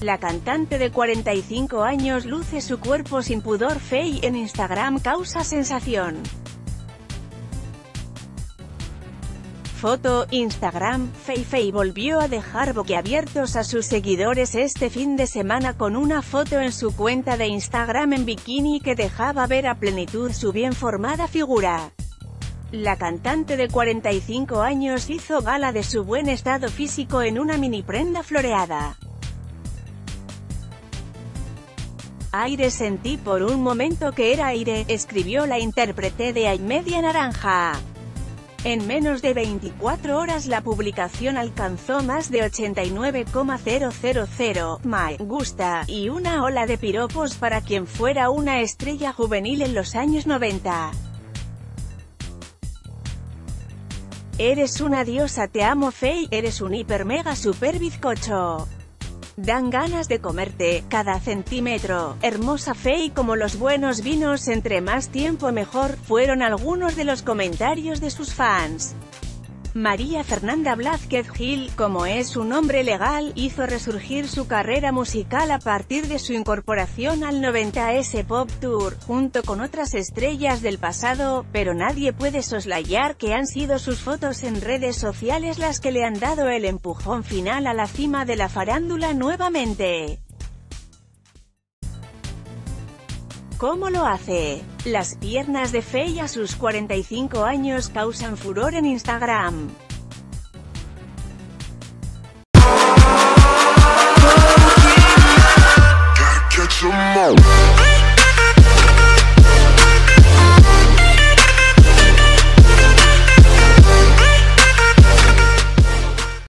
La cantante de 45 años luce su cuerpo sin pudor. Fey en Instagram causa sensación. Foto, Instagram. Fey volvió a dejar boquiabiertos a sus seguidores este fin de semana con una foto en su cuenta de Instagram en bikini que dejaba ver a plenitud su bien formada figura. La cantante de 45 años hizo gala de su buen estado físico en una mini prenda floreada. Aire, sentí por un momento que era aire, escribió la intérprete de Ay Media Naranja. En menos de 24 horas la publicación alcanzó más de 89,000 me gusta, y una ola de piropos para quien fuera una estrella juvenil en los años 90. Eres una diosa, te amo Fey, eres un hiper mega super bizcocho. Dan ganas de comerte, cada centímetro, hermosa Fey, como los buenos vinos, entre más tiempo mejor, fueron algunos de los comentarios de sus fans. María Fernanda Blázquez Gil, como es un nombre legal, hizo resurgir su carrera musical a partir de su incorporación al 90S Pop Tour, junto con otras estrellas del pasado, pero nadie puede soslayar que han sido sus fotos en redes sociales las que le han dado el empujón final a la cima de la farándula nuevamente. ¿Cómo lo hace? Las piernas de Fey a sus 45 años causan furor en Instagram.